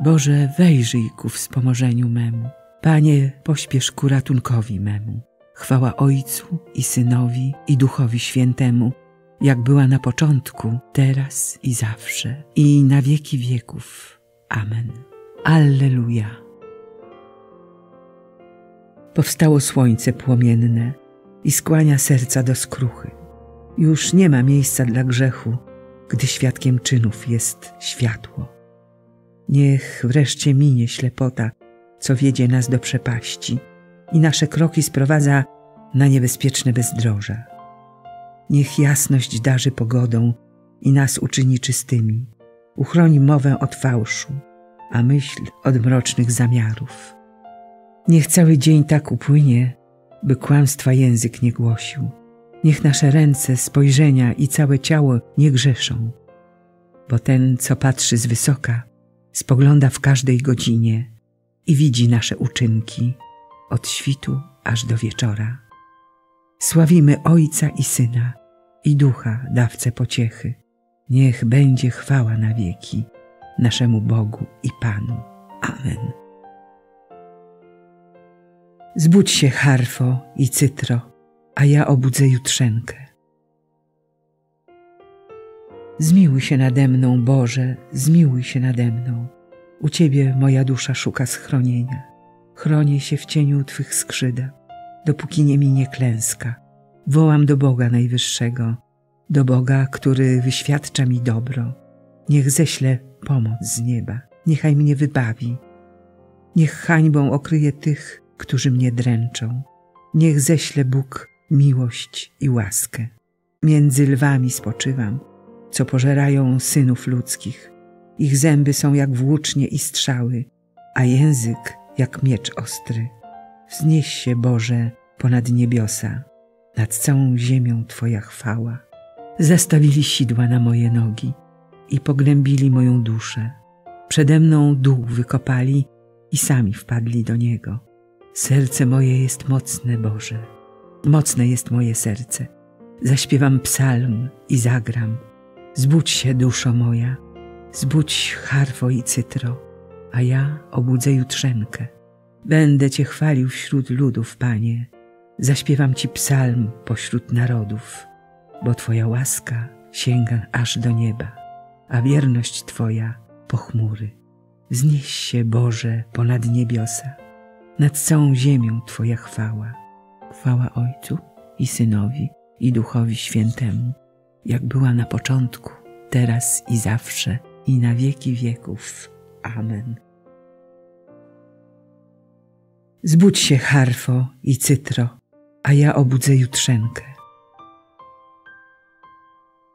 Boże, wejrzyj ku wspomożeniu memu. Panie, pośpiesz ku ratunkowi memu. Chwała Ojcu i Synowi, i Duchowi Świętemu, jak była na początku, teraz i zawsze, i na wieki wieków. Amen. Alleluja. Powstało słońce płomienne i skłania serca do skruchy. Już nie ma miejsca dla grzechu, gdy świadkiem czynów jest światło. Niech wreszcie minie ślepota, co wiedzie nas do przepaści i nasze kroki sprowadza na niebezpieczne bezdroża. Niech jasność darzy pogodą i nas uczyni czystymi, uchroni mowę od fałszu, a myśl od mrocznych zamiarów. Niech cały dzień tak upłynie, by kłamstwa język nie głosił. Niech nasze ręce, spojrzenia i całe ciało nie grzeszą, bo ten, co patrzy z wysoka, spogląda w każdej godzinie i widzi nasze uczynki od świtu aż do wieczora. Sławimy Ojca i Syna, i Ducha, dawcę pociechy. Niech będzie chwała na wieki naszemu Bogu i Panu. Amen. Zbudź się, harfo i cytro, a ja obudzę jutrzenkę. Zmiłuj się nade mną, Boże, zmiłuj się nade mną. U Ciebie moja dusza szuka schronienia. Chronię się w cieniu Twych skrzydeł, dopóki nie minie klęska. Wołam do Boga Najwyższego, do Boga, który wyświadcza mi dobro. Niech ześle pomoc z nieba, niechaj mnie wybawi. Niech hańbą okryje tych, którzy mnie dręczą. Niech ześle Bóg miłość i łaskę. Między lwami spoczywam, co pożerają synów ludzkich. Ich zęby są jak włócznie i strzały, a język jak miecz ostry. Wznieś się, Boże, ponad niebiosa, nad całą ziemią Twoja chwała. Zastawili sidła na moje nogi i pognębili moją duszę. Przede mną dół wykopali i sami wpadli do niego. Serce moje jest mocne, Boże, mocne jest moje serce. Zaśpiewam psalm i zagram. Zbudź się, duszo moja, zbudź harfo i cytro, a ja obudzę jutrzenkę. Będę Cię chwalił wśród ludów, Panie, zaśpiewam Ci psalm pośród narodów, bo Twoja łaska sięga aż do nieba, a wierność Twoja po chmury. Wznieś się, Boże, ponad niebiosa, nad całą ziemią Twoja chwała. Chwała Ojcu i Synowi, i Duchowi Świętemu, jak była na początku, teraz i zawsze, i na wieki wieków. Amen. Zbudź się, harfo i cytro, a ja obudzę jutrzenkę.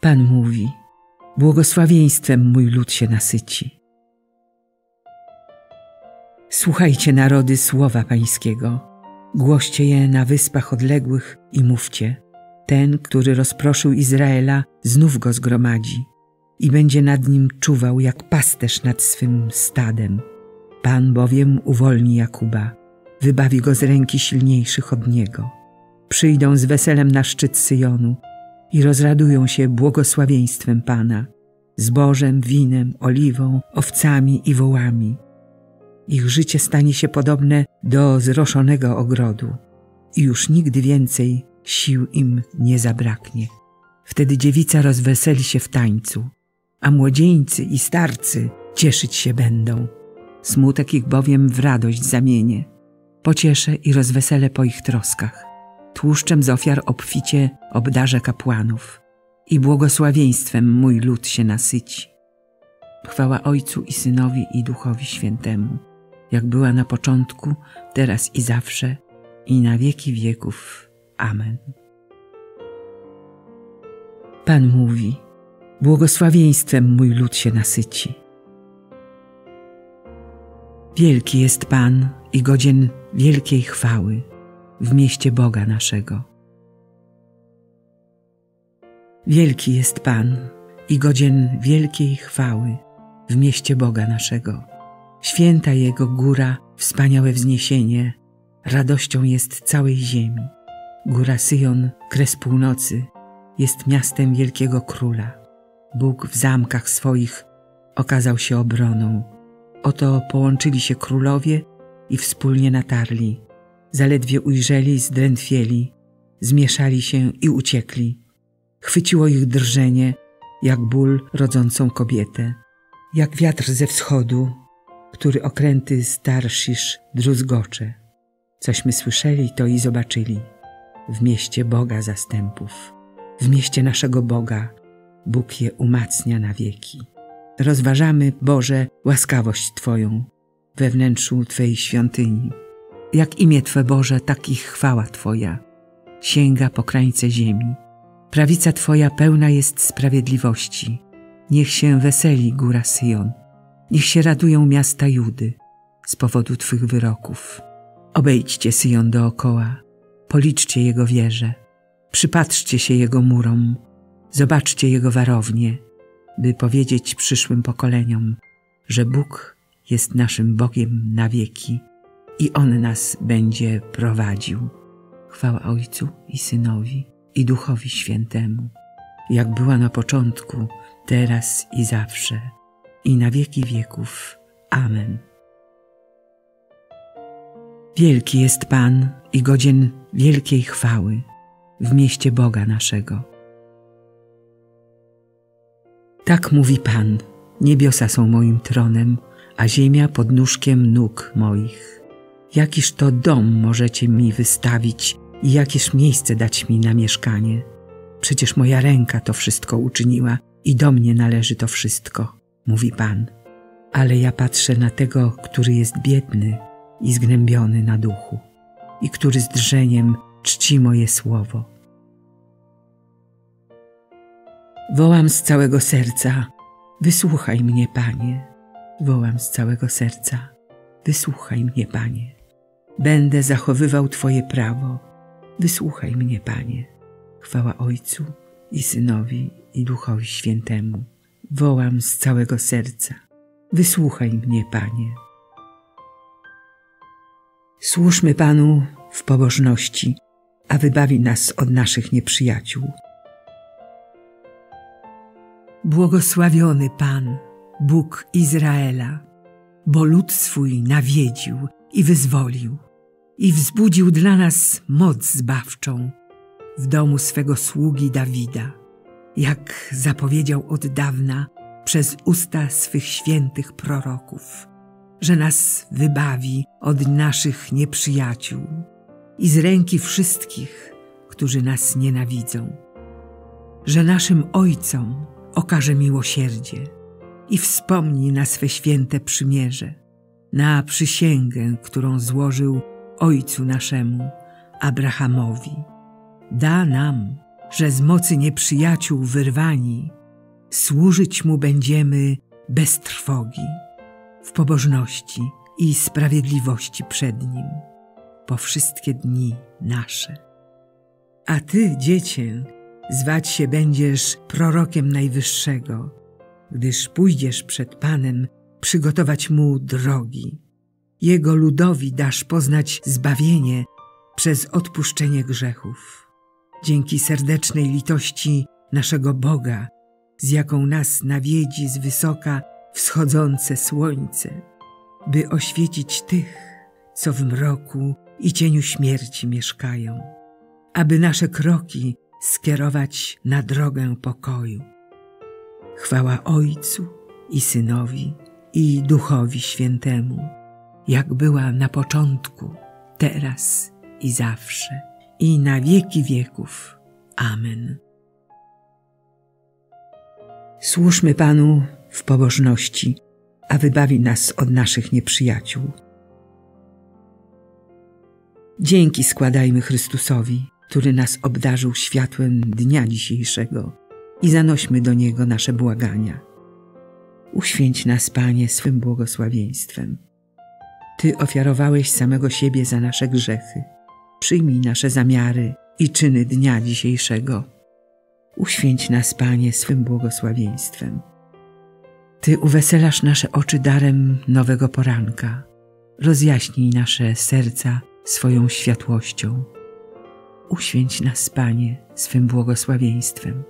Pan mówi, błogosławieństwem mój lud się nasyci. Słuchajcie, narody, słowa Pańskiego, głoście je na wyspach odległych i mówcie. Ten, który rozproszył Izraela, znów go zgromadzi i będzie nad nim czuwał jak pasterz nad swym stadem. Pan bowiem uwolni Jakuba, wybawi go z ręki silniejszych od niego. Przyjdą z weselem na szczyt Syjonu i rozradują się błogosławieństwem Pana, zbożem, winem, oliwą, owcami i wołami. Ich życie stanie się podobne do zroszonego ogrodu i już nigdy więcej sił im nie zabraknie. Wtedy dziewica rozweseli się w tańcu, a młodzieńcy i starcy cieszyć się będą. Smutek ich bowiem w radość zamienię. Pocieszę i rozweselę po ich troskach. Tłuszczem z ofiar obficie obdarzę kapłanów i błogosławieństwem mój lud się nasyci. Chwała Ojcu i Synowi, i Duchowi Świętemu, jak była na początku, teraz i zawsze, i na wieki wieków. Amen. Pan mówi, błogosławieństwem mój lud się nasyci. Wielki jest Pan i godzien wielkiej chwały w mieście Boga naszego. Wielki jest Pan i godzien wielkiej chwały w mieście Boga naszego. Święta Jego góra, wspaniałe wzniesienie, radością jest całej ziemi. Góra Syjon, kres północy, jest miastem wielkiego króla. Bóg w zamkach swoich okazał się obroną. Oto połączyli się królowie i wspólnie natarli. Zaledwie ujrzeli, zdrętwieli, zmieszali się i uciekli. Chwyciło ich drżenie, jak ból rodzącą kobietę, jak wiatr ze wschodu, który okręty z Tarszisz druzgocze. Cośmy słyszeli, to i zobaczyli. W mieście Boga zastępów, w mieście naszego Boga, Bóg je umacnia na wieki. Rozważamy, Boże, łaskawość Twoją we wnętrzu Twojej świątyni. Jak imię Twe, Boże, tak i chwała Twoja sięga po krańce ziemi. Prawica Twoja pełna jest sprawiedliwości. Niech się weseli góra Syjon. Niech się radują miasta Judy z powodu Twych wyroków. Obejdźcie Syjon dookoła, policzcie jego wieże. Przypatrzcie się jego murom, zobaczcie jego warownie, by powiedzieć przyszłym pokoleniom, że Bóg jest naszym Bogiem na wieki i On nas będzie prowadził. Chwała Ojcu i Synowi, i Duchowi Świętemu, jak była na początku, teraz i zawsze, i na wieki wieków. Amen. Wielki jest Pan i godzien wielkiej chwały w mieście Boga naszego. Tak mówi Pan, niebiosa są moim tronem, a ziemia podnóżkiem nóg moich. Jakiż to dom możecie mi wystawić i jakież miejsce dać mi na mieszkanie? Przecież moja ręka to wszystko uczyniła i do mnie należy to wszystko, mówi Pan. Ale ja patrzę na tego, który jest biedny i zgnębiony na duchu i który z drżeniem czci moje słowo. Wołam z całego serca, wysłuchaj mnie, Panie. Wołam z całego serca, wysłuchaj mnie, Panie. Będę zachowywał Twoje prawo, wysłuchaj mnie, Panie. Chwała Ojcu i Synowi, i Duchowi Świętemu. Wołam z całego serca, wysłuchaj mnie, Panie. Służmy Panu w pobożności, a wybawi nas od naszych nieprzyjaciół. Błogosławiony Pan, Bóg Izraela, bo lud swój nawiedził i wyzwolił i wzbudził dla nas moc zbawczą w domu swego sługi Dawida, jak zapowiedział od dawna przez usta swych świętych proroków, że nas wybawi od naszych nieprzyjaciół i z ręki wszystkich, którzy nas nienawidzą, że naszym ojcom okaże miłosierdzie i wspomni na swe święte przymierze, na przysięgę, którą złożył ojcu naszemu, Abrahamowi. Da nam, że z mocy nieprzyjaciół wyrwani, służyć mu będziemy bez trwogi, w pobożności i sprawiedliwości przed Nim, po wszystkie dni nasze. A Ty, Dziecię, zwać się będziesz prorokiem Najwyższego, gdyż pójdziesz przed Panem przygotować Mu drogi. Jego ludowi dasz poznać zbawienie przez odpuszczenie grzechów. Dzięki serdecznej litości naszego Boga, z jaką nas nawiedzi z wysoka wschodzące słońce, by oświecić tych, co w mroku i cieniu śmierci mieszkają, aby nasze kroki skierować na drogę pokoju. Chwała Ojcu i Synowi, i Duchowi Świętemu, jak była na początku, teraz i zawsze, i na wieki wieków. Amen. Służmy Panu w pobożności, a wybawi nas od naszych nieprzyjaciół. Dzięki składajmy Chrystusowi, który nas obdarzył światłem dnia dzisiejszego, i zanośmy do Niego nasze błagania. Uświęć nas, Panie, swym błogosławieństwem. Ty ofiarowałeś samego siebie za nasze grzechy. Przyjmij nasze zamiary i czyny dnia dzisiejszego. Uświęć nas, Panie, swym błogosławieństwem. Ty uweselasz nasze oczy darem nowego poranka. Rozjaśnij nasze serca swoją światłością. Uświęć nas, Panie, swym błogosławieństwem.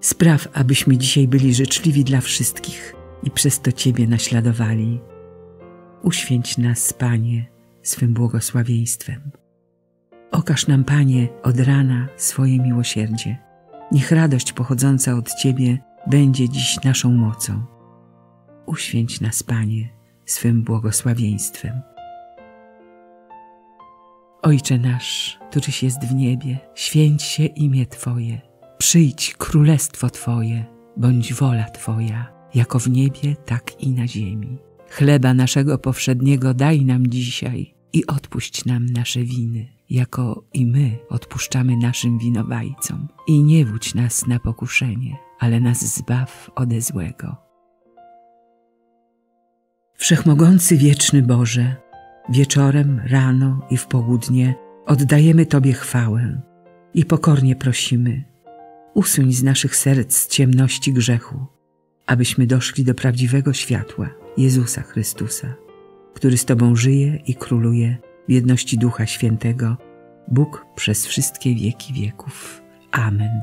Spraw, abyśmy dzisiaj byli życzliwi dla wszystkich i przez to Ciebie naśladowali. Uświęć nas, Panie, swym błogosławieństwem. Okaż nam, Panie, od rana swoje miłosierdzie. Niech radość pochodząca od Ciebie będzie dziś naszą mocą. Uświęć nas, Panie, swym błogosławieństwem. Ojcze nasz, któryś jest w niebie, święć się imię Twoje. Przyjdź królestwo Twoje, bądź wola Twoja, jako w niebie, tak i na ziemi. Chleba naszego powszedniego daj nam dzisiaj i odpuść nam nasze winy, jako i my odpuszczamy naszym winowajcom. I nie wódź nas na pokuszenie, ale nas zbaw ode złego. Wszechmogący wieczny Boże, wieczorem, rano i w południe oddajemy Tobie chwałę i pokornie prosimy, usuń z naszych serc ciemności grzechu, abyśmy doszli do prawdziwego światła, Jezusa Chrystusa, który z Tobą żyje i króluje w jedności Ducha Świętego, Bóg przez wszystkie wieki wieków. Amen.